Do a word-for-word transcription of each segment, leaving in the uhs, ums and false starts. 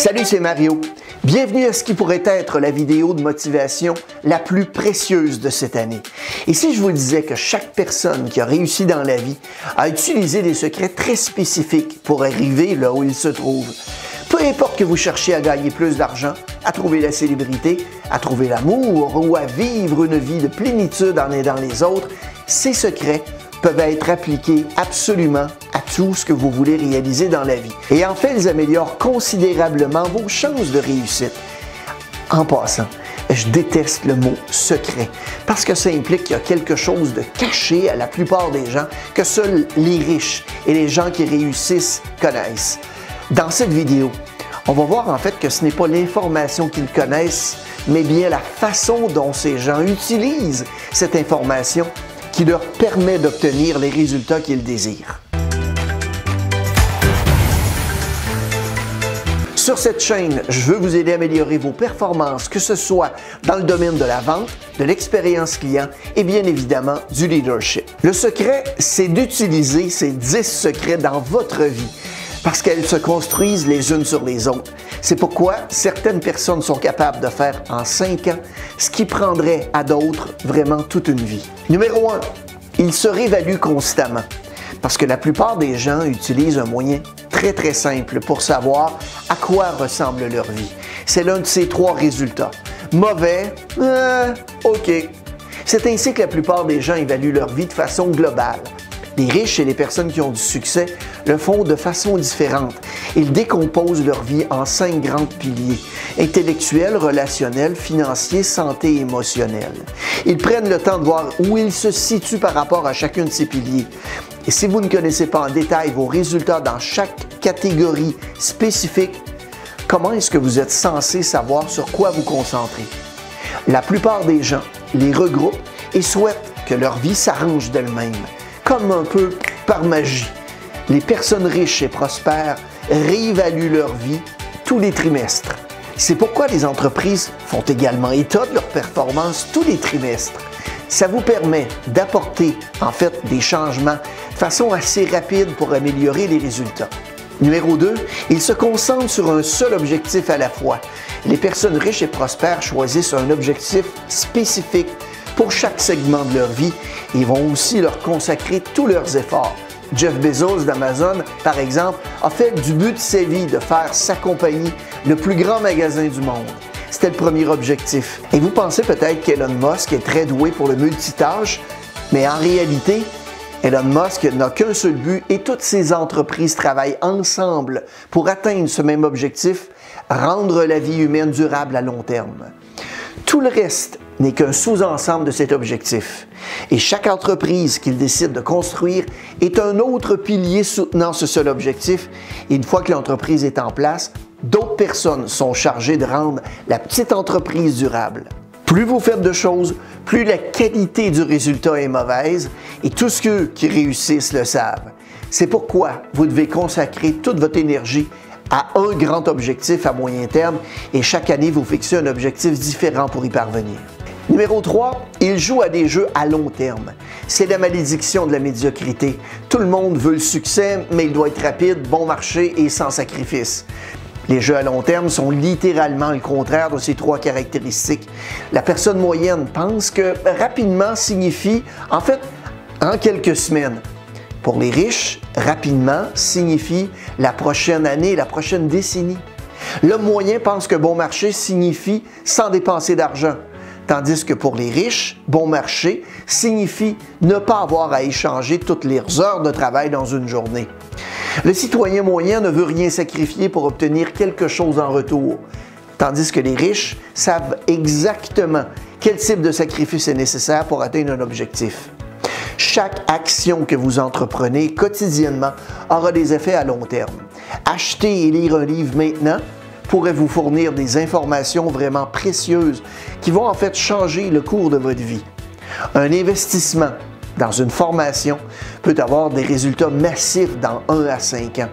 Salut, c'est Mario. Bienvenue à ce qui pourrait être la vidéo de motivation la plus précieuse de cette année. Et si je vous disais que chaque personne qui a réussi dans la vie a utilisé des secrets très spécifiques pour arriver là où il se trouve? Peu importe que vous cherchiez à gagner plus d'argent, à trouver la célébrité, à trouver l'amour ou à vivre une vie de plénitude en aidant les autres, ces secrets peuvent être appliqués absolument à tout ce que vous voulez réaliser dans la vie. Et en fait, ils améliorent considérablement vos chances de réussite. En passant, je déteste le mot « secret » parce que ça implique qu'il y a quelque chose de caché à la plupart des gens que seuls les riches et les gens qui réussissent connaissent. Dans cette vidéo, on va voir en fait que ce n'est pas l'information qu'ils connaissent, mais bien la façon dont ces gens utilisent cette information qui leur permet d'obtenir les résultats qu'ils désirent. Sur cette chaîne, je veux vous aider à améliorer vos performances, que ce soit dans le domaine de la vente, de l'expérience client et bien évidemment du leadership. Le secret, c'est d'utiliser ces dix secrets dans votre vie, parce qu'elles se construisent les unes sur les autres. C'est pourquoi certaines personnes sont capables de faire en cinq ans ce qui prendrait à d'autres vraiment toute une vie. Numéro un. Ils se réévaluent constamment, parce que la plupart des gens utilisent un moyen très très simple pour savoir à quoi ressemble leur vie. C'est l'un de ces trois résultats. Mauvais, euh, ok. C'est ainsi que la plupart des gens évaluent leur vie de façon globale. Les riches et les personnes qui ont du succès le font de façon différente. Ils décomposent leur vie en cinq grands piliers: intellectuel, relationnel, financier, santé et émotionnel. Ils prennent le temps de voir où ils se situent par rapport à chacun de ces piliers. Et si vous ne connaissez pas en détail vos résultats dans chaque catégorie spécifique, comment est-ce que vous êtes censé savoir sur quoi vous concentrer? La plupart des gens les regroupent et souhaitent que leur vie s'arrange d'elle-même, comme un peu par magie. Les personnes riches et prospères réévaluent leur vie tous les trimestres. C'est pourquoi les entreprises font également état de leur performance tous les trimestres. Ça vous permet d'apporter en fait des changements de façon assez rapide pour améliorer les résultats. Numéro deux, ils se concentrent sur un seul objectif à la fois. Les personnes riches et prospères choisissent un objectif spécifique pour chaque segment de leur vie et vont aussi leur consacrer tous leurs efforts. Jeff Bezos d'Amazon, par exemple, a fait du but de sa vie de faire sa compagnie le plus grand magasin du monde. C'était le premier objectif. Et vous pensez peut-être qu'Elon Musk est très doué pour le multitâche, mais en réalité, Elon Musk n'a qu'un seul but et toutes ses entreprises travaillent ensemble pour atteindre ce même objectif, rendre la vie humaine durable à long terme. Tout le reste n'est qu'un sous-ensemble de cet objectif. Et chaque entreprise qu'il décide de construire est un autre pilier soutenant ce seul objectif. Et une fois que l'entreprise est en place, d'autres personnes sont chargées de rendre la petite entreprise durable. Plus vous faites de choses, plus la qualité du résultat est mauvaise et tous ceux qui réussissent le savent. C'est pourquoi vous devez consacrer toute votre énergie à un grand objectif à moyen terme et chaque année vous fixez un objectif différent pour y parvenir. Numéro trois, ils jouent à des jeux à long terme. C'est la malédiction de la médiocrité. Tout le monde veut le succès, mais il doit être rapide, bon marché et sans sacrifice. Les jeux à long terme sont littéralement le contraire de ces trois caractéristiques. La personne moyenne pense que rapidement signifie, en fait, en quelques semaines. Pour les riches, rapidement signifie la prochaine année, la prochaine décennie. L'homme moyen pense que bon marché signifie sans dépenser d'argent, tandis que pour les riches, bon marché signifie ne pas avoir à échanger toutes les heures de travail dans une journée. Le citoyen moyen ne veut rien sacrifier pour obtenir quelque chose en retour, tandis que les riches savent exactement quel type de sacrifice est nécessaire pour atteindre un objectif. Chaque action que vous entreprenez quotidiennement aura des effets à long terme. Acheter et lire un livre maintenant pourrait vous fournir des informations vraiment précieuses qui vont en fait changer le cours de votre vie. Un investissement dans une formation peut avoir des résultats massifs dans un à cinq ans.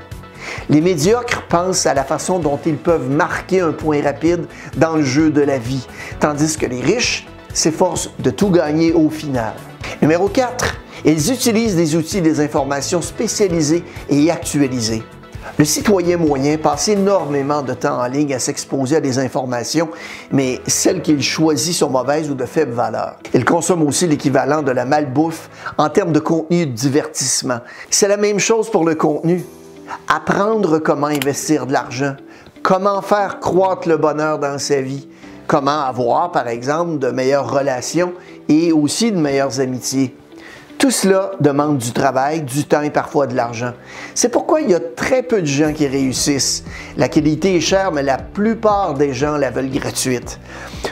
Les médiocres pensent à la façon dont ils peuvent marquer un point rapide dans le jeu de la vie, tandis que les riches s'efforcent de tout gagner au final. Numéro quatre, ils utilisent des outils et des informations spécialisées et actualisées. Le citoyen moyen passe énormément de temps en ligne à s'exposer à des informations, mais celles qu'il choisit sont mauvaises ou de faible valeur. Il consomme aussi l'équivalent de la malbouffe en termes de contenu et de divertissement. C'est la même chose pour le contenu. Apprendre comment investir de l'argent, comment faire croître le bonheur dans sa vie, comment avoir, par exemple, de meilleures relations et aussi de meilleures amitiés. Tout cela demande du travail, du temps et parfois de l'argent. C'est pourquoi il y a très peu de gens qui réussissent. La qualité est chère, mais la plupart des gens la veulent gratuite.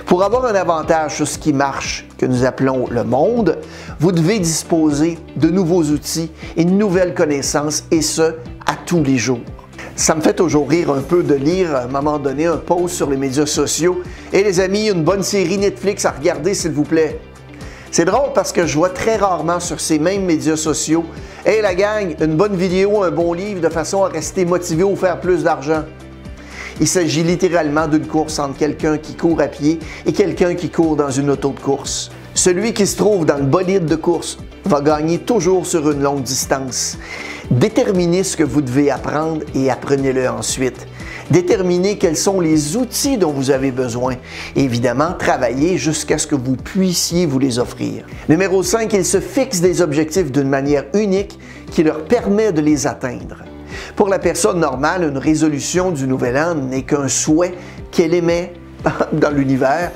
Pour avoir un avantage sur ce qui marche, que nous appelons le monde, vous devez disposer de nouveaux outils et de nouvelles connaissances, et ce, à tous les jours. Ça me fait toujours rire un peu de lire à un moment donné un post sur les médias sociaux. « Et les amis, une bonne série Netflix à regarder, s'il vous plaît. » C'est drôle parce que je vois très rarement sur ces mêmes médias sociaux « Hey la gang, une bonne vidéo, un bon livre de façon à rester motivé ou faire plus d'argent. » Il s'agit littéralement d'une course entre quelqu'un qui court à pied et quelqu'un qui court dans une auto de course. Celui qui se trouve dans le bolide de course va gagner toujours sur une longue distance. Déterminez ce que vous devez apprendre et apprenez-le ensuite. Déterminez quels sont les outils dont vous avez besoin. Et évidemment, travaillez jusqu'à ce que vous puissiez vous les offrir. Numéro cinq, ils se fixent des objectifs d'une manière unique qui leur permet de les atteindre. Pour la personne normale, une résolution du nouvel an n'est qu'un souhait qu'elle émet dans l'univers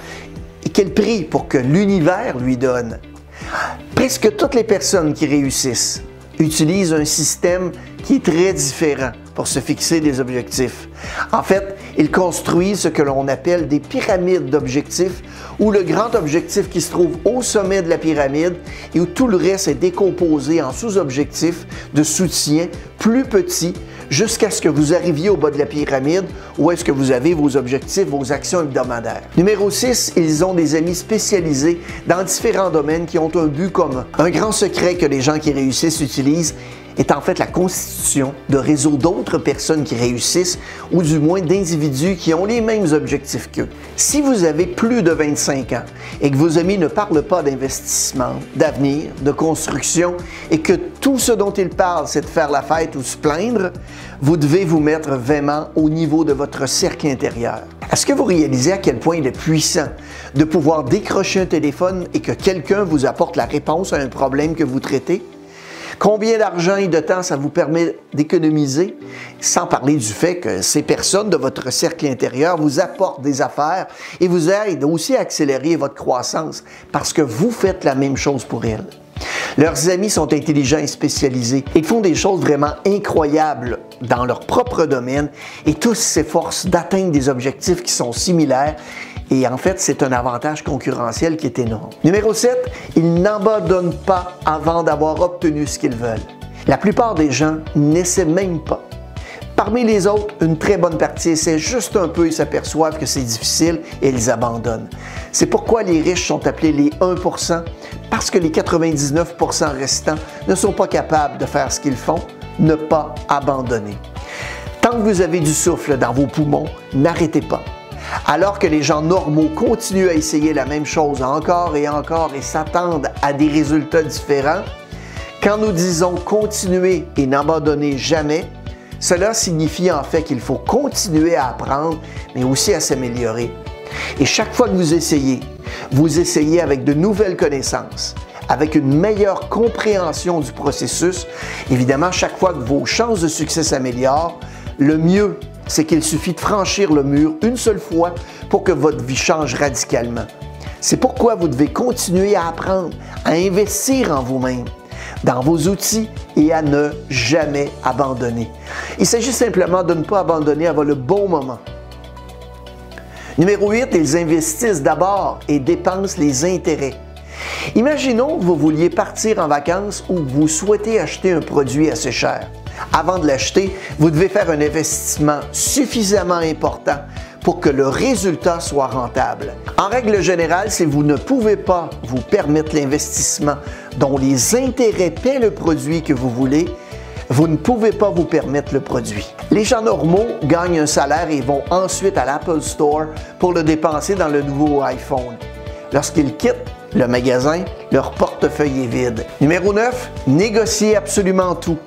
et qu'elle prie pour que l'univers lui donne. Presque toutes les personnes qui réussissent utilisent un système qui est très différent pour se fixer des objectifs. En fait, ils construisent ce que l'on appelle des pyramides d'objectifs, où le grand objectif qui se trouve au sommet de la pyramide et où tout le reste est décomposé en sous-objectifs de soutien plus petits jusqu'à ce que vous arriviez au bas de la pyramide où est-ce que vous avez vos objectifs, vos actions hebdomadaires. Numéro six, ils ont des amis spécialisés dans différents domaines qui ont un but commun. Un grand secret que les gens qui réussissent utilisent est en fait la constitution de réseaux d'autres personnes qui réussissent ou du moins d'individus qui ont les mêmes objectifs qu'eux. Si vous avez plus de vingt-cinq ans et que vos amis ne parlent pas d'investissement, d'avenir, de construction et que tout ce dont ils parlent c'est de faire la fête ou se plaindre, vous devez vous mettre vraiment au niveau de votre cercle intérieur. Est-ce que vous réalisez à quel point il est puissant de pouvoir décrocher un téléphone et que quelqu'un vous apporte la réponse à un problème que vous traitez? Combien d'argent et de temps ça vous permet d'économiser? Sans parler du fait que ces personnes de votre cercle intérieur vous apportent des affaires et vous aident aussi à accélérer votre croissance parce que vous faites la même chose pour elles. Leurs amis sont intelligents et spécialisés. Ils font des choses vraiment incroyables dans leur propre domaine et tous s'efforcent d'atteindre des objectifs qui sont similaires. Et en fait, c'est un avantage concurrentiel qui est énorme. Numéro sept, ils n'abandonnent pas avant d'avoir obtenu ce qu'ils veulent. La plupart des gens n'essaient même pas. Parmi les autres, une très bonne partie essaie juste un peu et s'aperçoivent que c'est difficile et ils abandonnent. C'est pourquoi les riches sont appelés les un pour cent, parce que les quatre-vingt-dix-neuf pour cent restants ne sont pas capables de faire ce qu'ils font, ne pas abandonner. Tant que vous avez du souffle dans vos poumons, n'arrêtez pas. Alors que les gens normaux continuent à essayer la même chose encore et encore et s'attendent à des résultats différents, quand nous disons « continuer » et « n'abandonner jamais », cela signifie en fait qu'il faut continuer à apprendre, mais aussi à s'améliorer. Et chaque fois que vous essayez, vous essayez avec de nouvelles connaissances, avec une meilleure compréhension du processus. Évidemment, chaque fois que vos chances de succès s'améliorent, le mieux, c'est qu'il suffit de franchir le mur une seule fois pour que votre vie change radicalement. C'est pourquoi vous devez continuer à apprendre, à investir en vous-même, dans vos outils et à ne jamais abandonner. Il s'agit simplement de ne pas abandonner avant le bon moment. Numéro huit, ils investissent d'abord et dépensent les intérêts. Imaginons que vous vouliez partir en vacances ou que vous souhaitez acheter un produit assez cher. Avant de l'acheter, vous devez faire un investissement suffisamment important pour que le résultat soit rentable. En règle générale, si vous ne pouvez pas vous permettre l'investissement dont les intérêts paient le produit que vous voulez, vous ne pouvez pas vous permettre le produit. Les gens normaux gagnent un salaire et vont ensuite à l'Apple Store pour le dépenser dans le nouveau iPhone. Lorsqu'ils quittent, le magasin, leur portefeuille est vide. Numéro neuf, négocier absolument tout.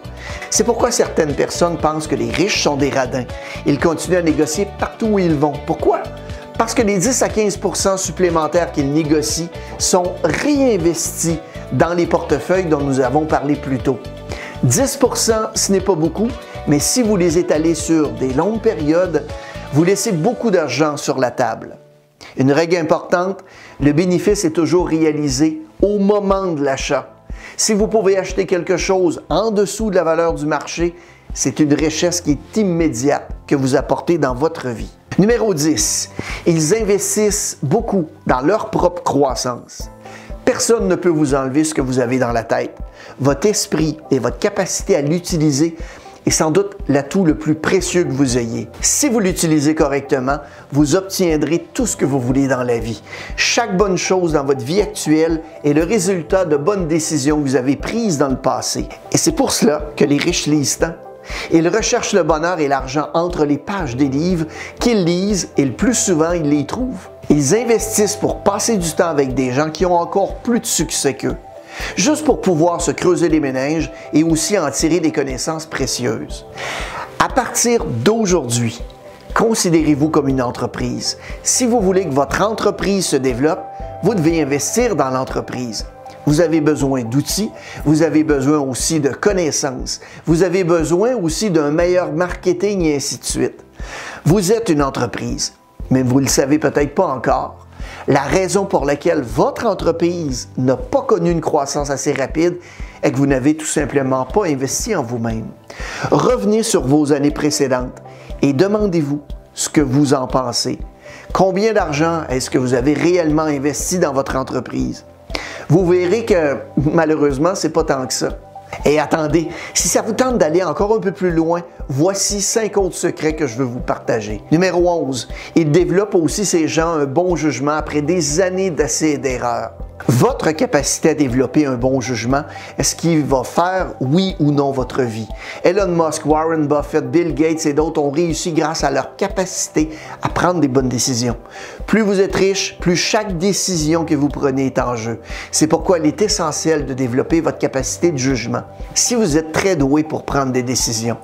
C'est pourquoi certaines personnes pensent que les riches sont des radins. Ils continuent à négocier partout où ils vont. Pourquoi? Parce que les dix à quinze pour cent supplémentaires qu'ils négocient sont réinvestis dans les portefeuilles dont nous avons parlé plus tôt. dix pour cent, ce n'est pas beaucoup, mais si vous les étalez sur des longues périodes, vous laissez beaucoup d'argent sur la table. Une règle importante, le bénéfice est toujours réalisé au moment de l'achat. Si vous pouvez acheter quelque chose en dessous de la valeur du marché, c'est une richesse qui est immédiate que vous apportez dans votre vie. Numéro dix, ils investissent beaucoup dans leur propre croissance. Personne ne peut vous enlever ce que vous avez dans la tête. Votre esprit et votre capacité à l'utiliser est sans doute l'atout le plus précieux que vous ayez. Si vous l'utilisez correctement, vous obtiendrez tout ce que vous voulez dans la vie. Chaque bonne chose dans votre vie actuelle est le résultat de bonnes décisions que vous avez prises dans le passé. Et c'est pour cela que les riches lisent tant. Ils recherchent le bonheur et l'argent entre les pages des livres qu'ils lisent et le plus souvent, ils les trouvent. Ils investissent pour passer du temps avec des gens qui ont encore plus de succès qu'eux, juste pour pouvoir se creuser les méninges et aussi en tirer des connaissances précieuses. À partir d'aujourd'hui, considérez-vous comme une entreprise. Si vous voulez que votre entreprise se développe, vous devez investir dans l'entreprise. Vous avez besoin d'outils, vous avez besoin aussi de connaissances, vous avez besoin aussi d'un meilleur marketing et ainsi de suite. Vous êtes une entreprise, mais vous ne le savez peut-être pas encore. La raison pour laquelle votre entreprise n'a pas connu une croissance assez rapide est que vous n'avez tout simplement pas investi en vous-même. Revenez sur vos années précédentes et demandez-vous ce que vous en pensez. Combien d'argent est-ce que vous avez réellement investi dans votre entreprise? Vous verrez que, malheureusement, c'est pas tant que ça. Et attendez, si ça vous tente d'aller encore un peu plus loin, voici cinq autres secrets que je veux vous partager. Numéro onze, il développe aussi ces gens un bon jugement après des années d'essais et d'erreurs. Votre capacité à développer un bon jugement est ce qui va faire oui ou non votre vie. Elon Musk, Warren Buffett, Bill Gates et d'autres ont réussi grâce à leur capacité à prendre des bonnes décisions. Plus vous êtes riche, plus chaque décision que vous prenez est en jeu. C'est pourquoi il est essentiel de développer votre capacité de jugement. Si vous êtes très doué pour prendre des décisions,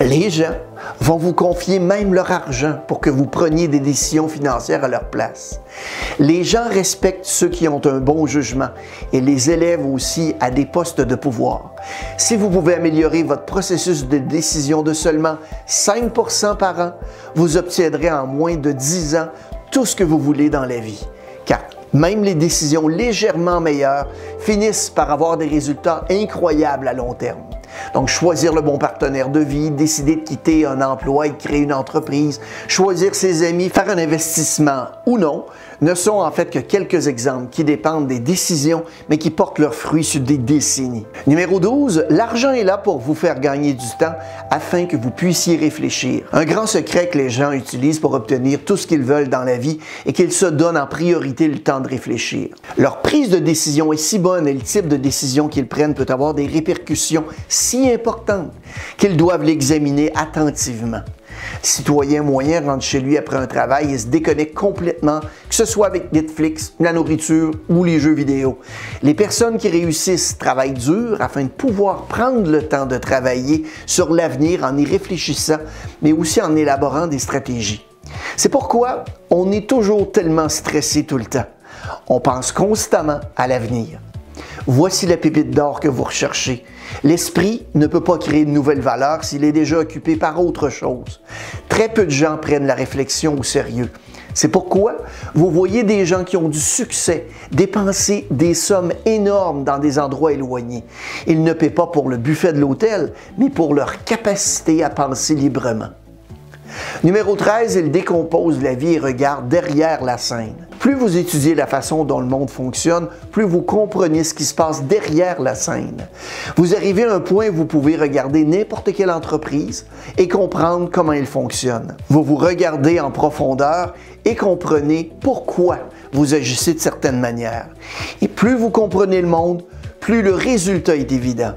les gens vont vous confier même leur argent pour que vous preniez des décisions financières à leur place. Les gens respectent ceux qui ont un bon jugement et les élèvent aussi à des postes de pouvoir. Si vous pouvez améliorer votre processus de décision de seulement cinq pour cent par an, vous obtiendrez en moins de dix ans tout ce que vous voulez dans la vie. Car même les décisions légèrement meilleures finissent par avoir des résultats incroyables à long terme. Donc, choisir le bon partenaire de vie, décider de quitter un emploi et de créer une entreprise, choisir ses amis, faire un investissement ou non, ne sont en fait que quelques exemples qui dépendent des décisions, mais qui portent leurs fruits sur des décennies. Numéro douze, l'argent est là pour vous faire gagner du temps afin que vous puissiez réfléchir. Un grand secret que les gens utilisent pour obtenir tout ce qu'ils veulent dans la vie est qu'ils se donnent en priorité le temps de réfléchir. Leur prise de décision est si bonne et le type de décision qu'ils prennent peut avoir des répercussions si importante qu'ils doivent l'examiner attentivement. Le citoyen moyen rentre chez lui après un travail et se déconnecte complètement, que ce soit avec Netflix, la nourriture ou les jeux vidéo. Les personnes qui réussissent travaillent dur afin de pouvoir prendre le temps de travailler sur l'avenir en y réfléchissant, mais aussi en élaborant des stratégies. C'est pourquoi on est toujours tellement stressé tout le temps. On pense constamment à l'avenir. Voici la pépite d'or que vous recherchez. L'esprit ne peut pas créer de nouvelles valeurs s'il est déjà occupé par autre chose. Très peu de gens prennent la réflexion au sérieux. C'est pourquoi vous voyez des gens qui ont du succès dépenser des sommes énormes dans des endroits éloignés. Ils ne paient pas pour le buffet de l'hôtel, mais pour leur capacité à penser librement. Numéro treize, il décompose la vie et regarde derrière la scène. Plus vous étudiez la façon dont le monde fonctionne, plus vous comprenez ce qui se passe derrière la scène. Vous arrivez à un point où vous pouvez regarder n'importe quelle entreprise et comprendre comment elle fonctionne. Vous vous regardez en profondeur et comprenez pourquoi vous agissez de certaines manières. Et plus vous comprenez le monde, plus le résultat est évident.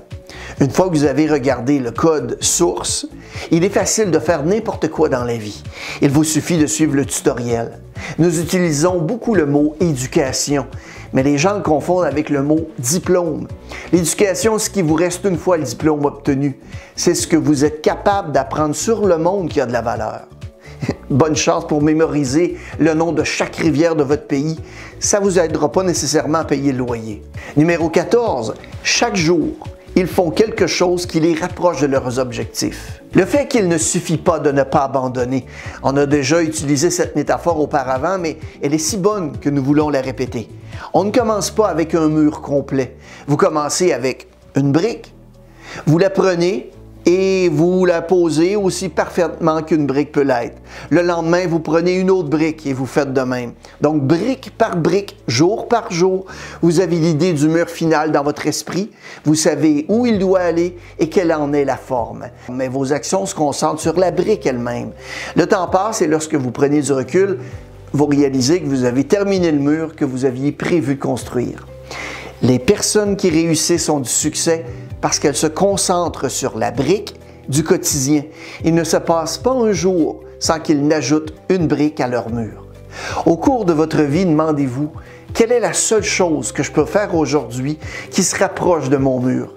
Une fois que vous avez regardé le code source, il est facile de faire n'importe quoi dans la vie. Il vous suffit de suivre le tutoriel. Nous utilisons beaucoup le mot « éducation », mais les gens le confondent avec le mot diplôme. L'éducation, ce qui vous reste une fois le diplôme obtenu, c'est ce que vous êtes capable d'apprendre sur le monde qui a de la valeur. Bonne chance pour mémoriser le nom de chaque rivière de votre pays. Ça ne vous aidera pas nécessairement à payer le loyer. Numéro quatorze. Chaque jour, ils font quelque chose qui les rapproche de leurs objectifs. Le fait qu'il ne suffit pas de ne pas abandonner. On a déjà utilisé cette métaphore auparavant, mais elle est si bonne que nous voulons la répéter. On ne commence pas avec un mur complet. Vous commencez avec une brique. Vous la prenez et vous la posez aussi parfaitement qu'une brique peut l'être. Le lendemain, vous prenez une autre brique et vous faites de même. Donc, brique par brique, jour par jour, vous avez l'idée du mur final dans votre esprit, vous savez où il doit aller et quelle en est la forme. Mais vos actions se concentrent sur la brique elle-même. Le temps passe et lorsque vous prenez du recul, vous réalisez que vous avez terminé le mur que vous aviez prévu de construire. Les personnes qui réussissent ont du succès parce qu'elles se concentrent sur la brique du quotidien. Il ne se passe pas un jour sans qu'ils n'ajoutent une brique à leur mur. Au cours de votre vie, demandez-vous, quelle est la seule chose que je peux faire aujourd'hui qui se rapproche de mon mur?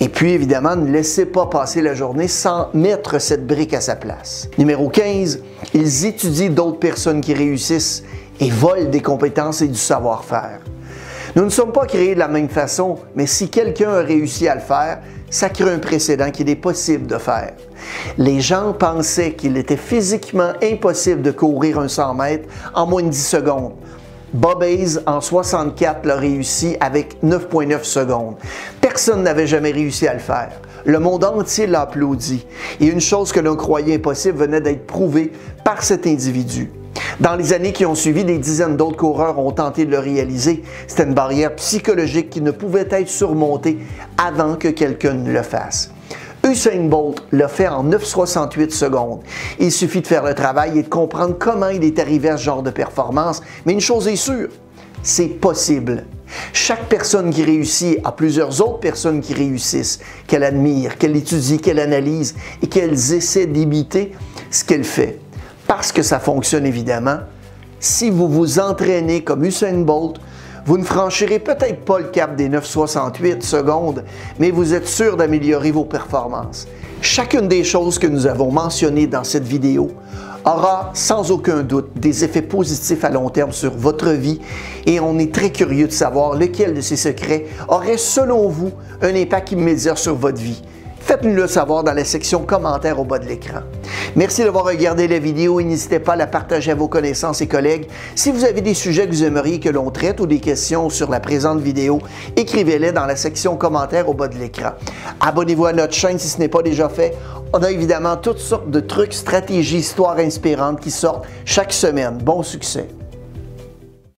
Et puis, évidemment, ne laissez pas passer la journée sans mettre cette brique à sa place. Numéro quinze, ils étudient d'autres personnes qui réussissent et volent des compétences et du savoir-faire. Nous ne sommes pas créés de la même façon, mais si quelqu'un a réussi à le faire, ça crée un précédent qu'il est possible de faire. Les gens pensaient qu'il était physiquement impossible de courir un cent mètres en moins de dix secondes. Bob Hayes, en soixante-quatre, l'a réussi avec neuf virgule neuf secondes. Personne n'avait jamais réussi à le faire. Le monde entier l'a applaudi. Et une chose que l'on croyait impossible venait d'être prouvée par cet individu. Dans les années qui ont suivi, des dizaines d'autres coureurs ont tenté de le réaliser. C'était une barrière psychologique qui ne pouvait être surmontée avant que quelqu'un ne le fasse. Usain Bolt l'a fait en neuf virgule soixante-huit secondes. Il suffit de faire le travail et de comprendre comment il est arrivé à ce genre de performance. Mais une chose est sûre, c'est possible. Chaque personne qui réussit a plusieurs autres personnes qui réussissent, qu'elle admire, qu'elle étudie, qu'elle analyse et qu'elles essaient d'imiter ce qu'elle fait. Parce que ça fonctionne évidemment, si vous vous entraînez comme Usain Bolt, vous ne franchirez peut-être pas le cap des neuf virgule soixante-huit secondes, mais vous êtes sûr d'améliorer vos performances. Chacune des choses que nous avons mentionnées dans cette vidéo aura sans aucun doute des effets positifs à long terme sur votre vie et on est très curieux de savoir lequel de ces secrets aurait selon vous un impact immédiat sur votre vie. Faites-nous le savoir dans la section commentaires au bas de l'écran. Merci d'avoir regardé la vidéo et n'hésitez pas à la partager à vos connaissances et collègues. Si vous avez des sujets que vous aimeriez que l'on traite ou des questions sur la présente vidéo, écrivez-les dans la section commentaires au bas de l'écran. Abonnez-vous à notre chaîne si ce n'est pas déjà fait. On a évidemment toutes sortes de trucs, stratégies, histoires inspirantes qui sortent chaque semaine. Bon succès!